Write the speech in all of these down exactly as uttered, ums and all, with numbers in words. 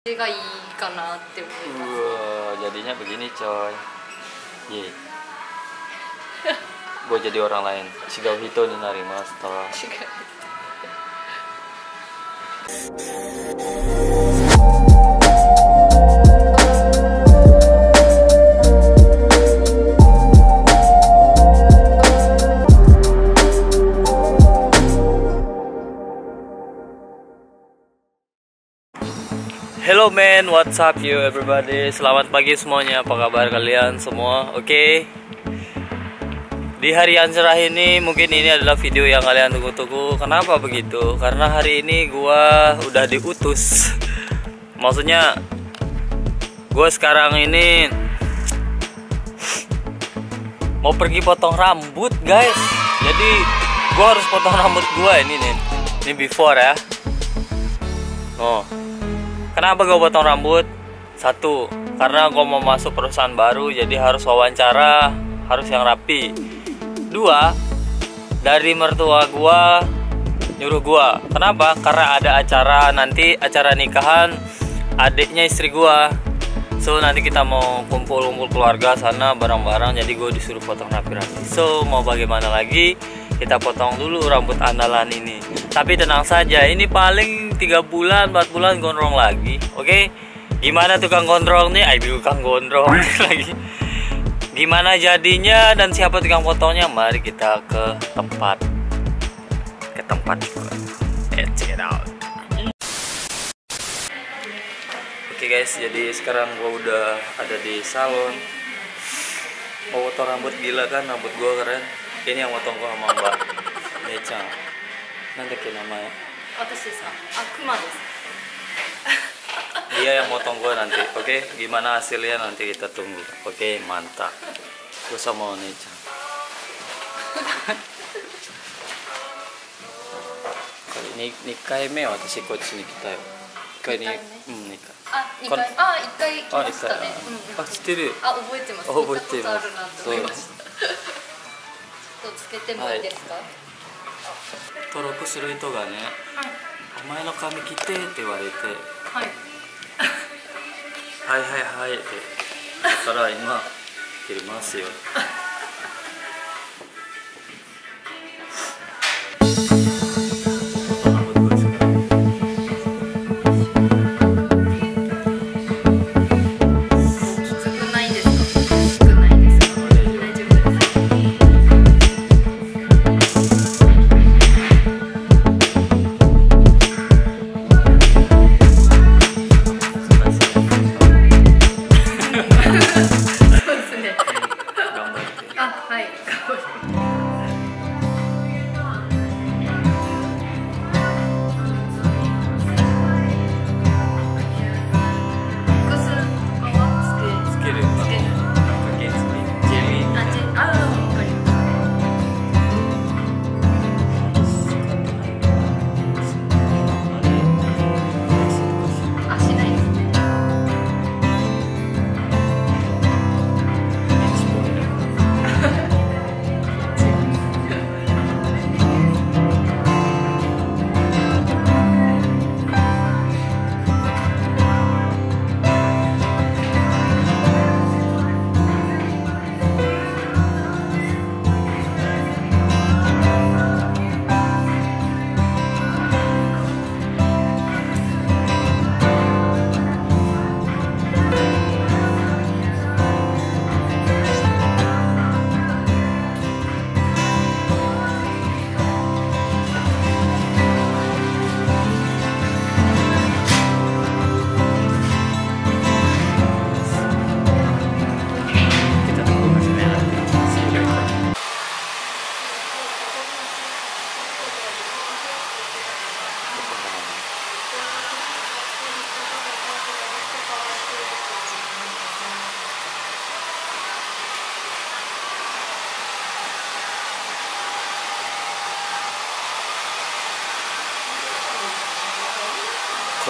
Ini kan itu. Wah, jadinya begini coy. Ye. Gue jadi orang lain. Shigau hito ni narimasu. Shigau hito. Hello man, what's up you everybody? Selamat pagi semuanya, apa kabar kalian semua? Oke okay. Di hari yang cerah ini, mungkin ini adalah video yang kalian tunggu-tunggu. Kenapa begitu? Karena hari ini gua udah diutus. Maksudnya gua sekarang ini mau pergi potong rambut guys. Jadi gua harus potong rambut gua ini nih. Ini before ya. Oh, kenapa gue potong rambut? Satu, karena gue mau masuk perusahaan baru, jadi harus wawancara, harus yang rapi. Dua, dari mertua gue nyuruh gue. Kenapa? Karena ada acara nanti, acara nikahan adiknya istri gue. So nanti kita mau kumpul-kumpul keluarga sana bareng-bareng, jadi gue disuruh potong rapi-rapi. So mau bagaimana lagi? Kita potong dulu rambut andalan ini. Tapi tenang saja, ini paling tiga bulan, empat bulan gondrong lagi. Oke okay? Gimana tukang gondrong nih? Ayo tukang gondrong lagi. Gimana jadinya dan siapa tukang potongnya? Mari kita ke tempat. Ke tempat juga. Let's check it out. Oke okay guys, jadi sekarang gua udah ada di salon. Mau potong rambut, gila kan rambut gua keren. Ini yang potong gua sama Mbak Mecang. Nanti ke namanya. Dia yang motong gue nanti, oke? Okay? Gimana hasilnya nanti kita tunggu, oke? Okay, mantap. Gue sama Onecha. Ini nikai me atau si coach ini kita? Nikai nih, nikai. Ah, nikai. Ah, nikai. Ah, nikai. Ah, still. Ah, oboete mas. Oboete mas. So. 登録する人がね、はい、お前の髪切ってって言われて、はい、はいはいはいってだから今切りますよ。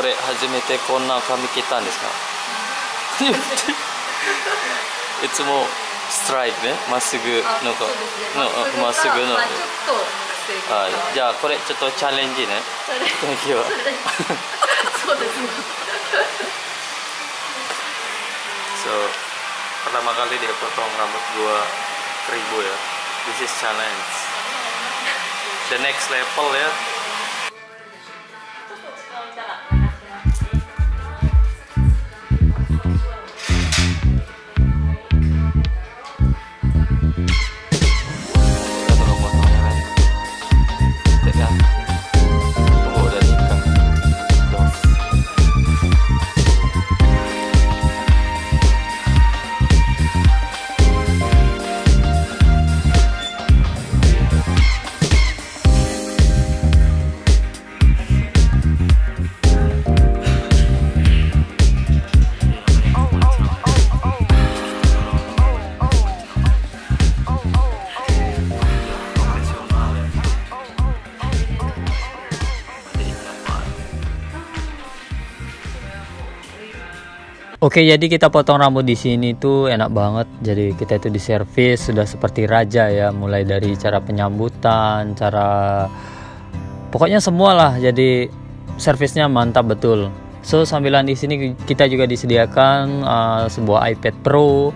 これ初めてこんな髪切ったんですか？いつもストライプね、まっすぐのか、まっすぐの。はい、じゃあこれちょっとチャレンジね。チャレンジは。そうですね。So, pertama kali dia potong rambut gua keribu ya. This is challenge. The next level ya. Oke, jadi kita potong rambut di sini tuh enak banget. Jadi kita itu diservis sudah seperti raja ya, mulai dari cara penyambutan, cara pokoknya semualah. Jadi servisnya mantap betul. So, sambilan di sini kita juga disediakan uh, sebuah iPad Pro.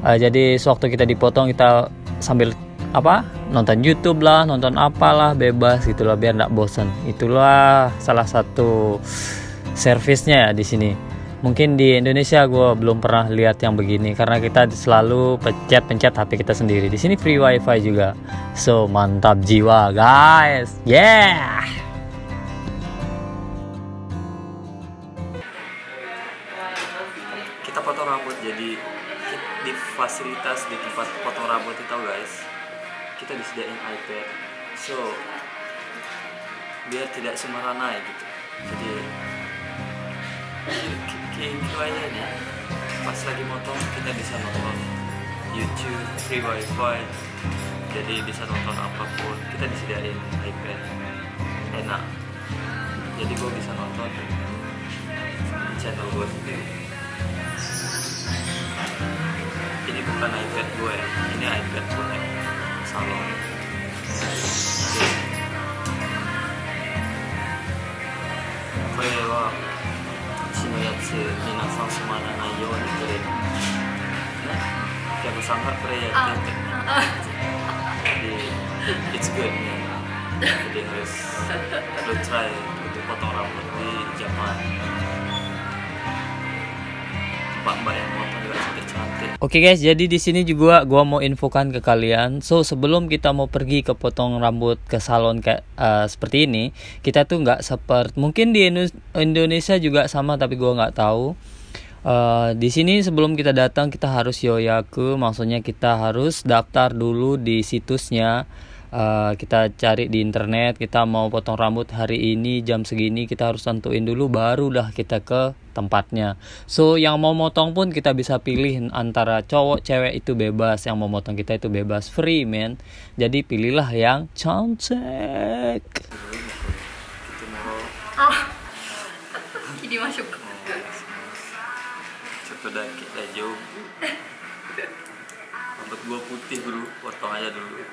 Uh, jadi sewaktu kita dipotong kita sambil apa? Nonton YouTube lah, nonton apalah, bebas gitulah biar enggak bosen. Itulah salah satu servisnya ya di sini. Mungkin di Indonesia gue belum pernah lihat yang begini karena kita selalu pencet-pencet H P kita sendiri. Di sini free wifi juga, so mantap jiwa guys, yeah. Kita potong rambut, jadi di fasilitas di tempat potong rambut itu guys, kita disediain iPad, so biar tidak sembarangan gitu. Jadi Q I nya ini pas lagi motong kita bisa nonton YouTube, free wifi, jadi bisa nonton apapun. Kita disediain iPad, enak, jadi gue bisa nonton channel gue sendiri. Ini bukan iPad gue ya, ini iPad Connect Salon. Oke, minasan semana nayo ni kore, nah, kamu sangat kore ya. Jadi it's good ya. Jadi harus harus try untuk potong rambut di Jepang. Mbak-mbak yang potong juga cantik-cantik. Oke guys, jadi di sini juga gua mau infokan ke kalian. So sebelum kita mau pergi ke potong rambut ke salon kayak uh, seperti ini, kita tuh nggak seperti mungkin di Indonesia juga sama, tapi gua nggak tahu. Uh, di sini sebelum kita datang kita harus yoyaku, maksudnya kita harus daftar dulu di situsnya. Uh, kita cari di internet, kita mau potong rambut hari ini jam segini, kita harus tentuin dulu barulah kita ke tempatnya. So yang mau motong pun kita bisa pilih antara cowok cewek itu bebas, yang mau motong kita itu bebas, free man. Jadi pilihlah yang cantik. Jadi masuk. Sudah kita jauh. Rambut gua putih dulu, potong aja dulu.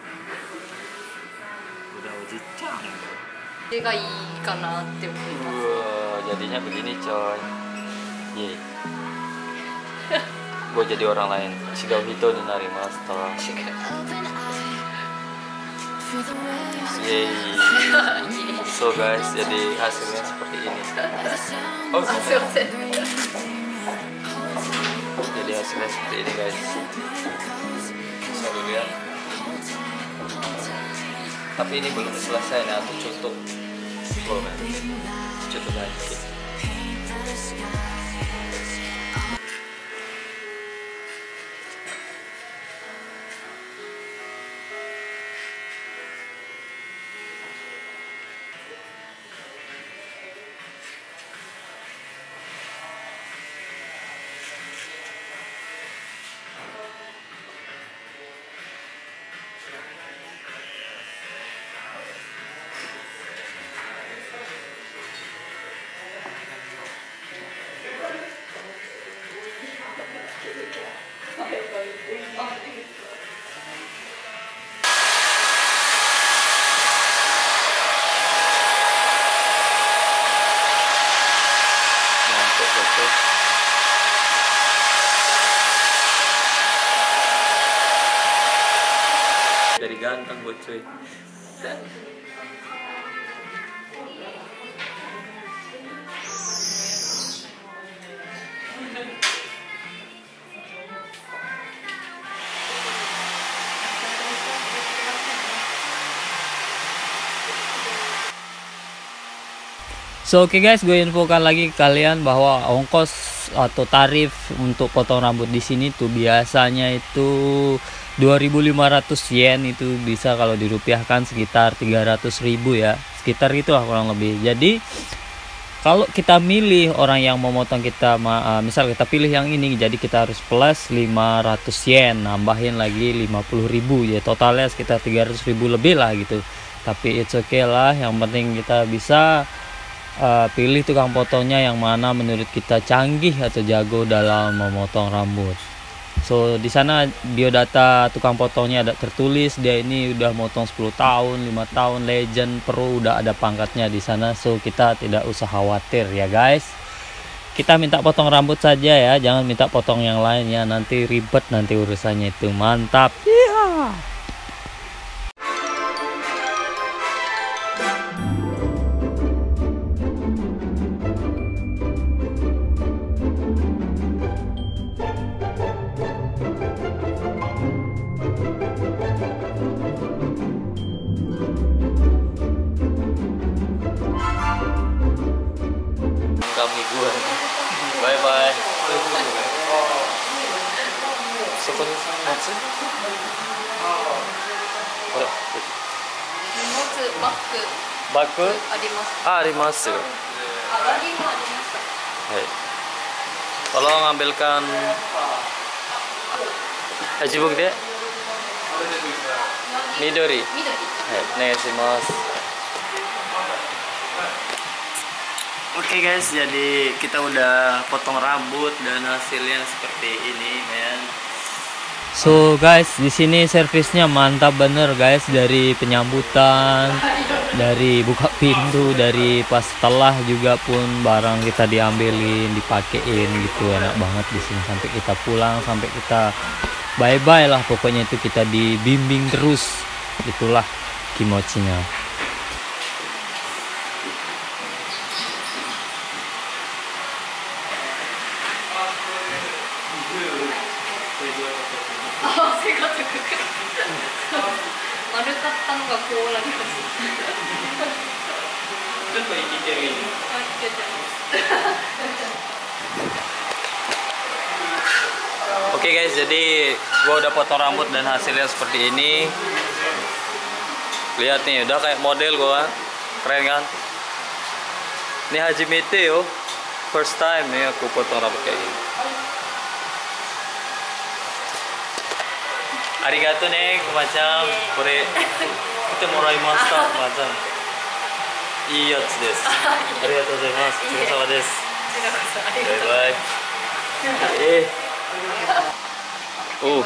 Udah wajib canggih. Jika ikan nanti. Wow, jadinya begini coy. Ye. Gua jadi orang lain. Shigau hito ni narimasu setelah. Ye. So guys, jadi hasilnya seperti ini. Oh, sukses. Jadi hasilnya seperti ini guys. Bisa dilihat. Tapi ini belum selesai, nah aku tutup oh, tutup lagi. rambut cuy. So oke okay guys, gue infokan lagi ke kalian bahwa ongkos atau tarif untuk potong rambut di sini tuh biasanya itu dua ribu lima ratus yen, itu bisa kalau dirupiahkan sekitar tiga ratus ribu ya. Sekitar gitulah kurang lebih. Jadi kalau kita milih orang yang mau motong kita, misal kita pilih yang ini, jadi kita harus plus lima ratus yen, nambahin lagi lima puluh ribu ya, totalnya sekitar tiga ratus ribu lebih lah gitu. Tapi it's okay lah, yang penting kita bisa Uh, pilih tukang potongnya yang mana menurut kita canggih atau jago dalam memotong rambut. So di sana biodata tukang potongnya ada tertulis, dia ini udah motong sepuluh tahun, lima tahun, legend, pro, udah ada pangkatnya di sana. So kita tidak usah khawatir ya guys. Kita minta potong rambut saja ya, jangan minta potong yang lain ya, nanti ribet nanti urusannya itu. Mantap. Yeehaw. Bye bye. Sekon natsu. Ora. Nimotsu bakku. Bakku? Arimasu. Ah, arimasu. Abari mo arimasu. Hai. Tolong ambilkan ajibuk deh. Midori. Midori. Hai, onegaishimasu. Oke okay guys, jadi kita udah potong rambut dan hasilnya seperti ini, men. So guys, di sini servisnya mantap bener guys, dari penyambutan, dari buka pintu, dari pas telah juga pun barang kita diambilin, dipakein gitu, enak banget di sini sampai kita pulang, sampai kita bye bye lah, pokoknya itu kita dibimbing terus, itulah kimochinya. Oke guys, jadi gua udah potong rambut dan hasilnya seperti ini. Lihat nih, udah kayak model gua, keren kan? Ini Hajime yo, first time nih aku potong rambut kayak gini. Arigato ne, kumachan, kore itemoraimasu, kumachan. Ii yatsu desu. Arigatou gozaimasu, tsukusama desu. Bye bye. Eh. Oh,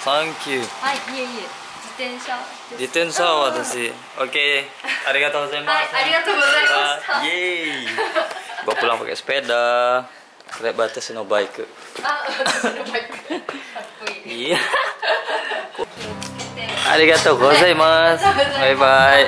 thank you. Hai, iya iya. Jitensha. Jitensha wa desu. Oke, arigatou gozaimasu. Arigatou gozaimasu. Yeay. Gua pulang pakai sepeda. Naik batas no bike. Ah, no bike. Iya. Arigatou gozaimasu. Bye bye.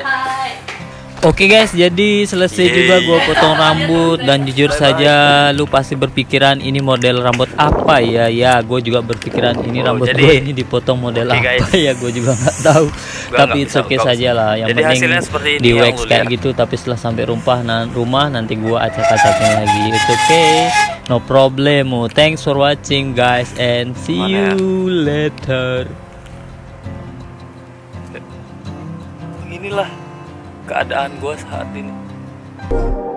Oke okay guys, jadi selesai Yeay. juga gue potong rambut dan jujur bye saja bye. Lu pasti berpikiran ini model rambut apa ya? Ya, gue juga berpikiran ini oh, rambut jadi, gue ini dipotong model okay apa guys. Ya? Gue juga nggak tahu. Gua tapi it's okay saja lah. Yang jadi penting di wax kayak gitu. Tapi setelah sampai rumah, nah, rumah nanti gue acak-acaknya lagi. It's okay, no problem. Thanks for watching guys and see Mana? you later. Inilah keadaan gue saat ini.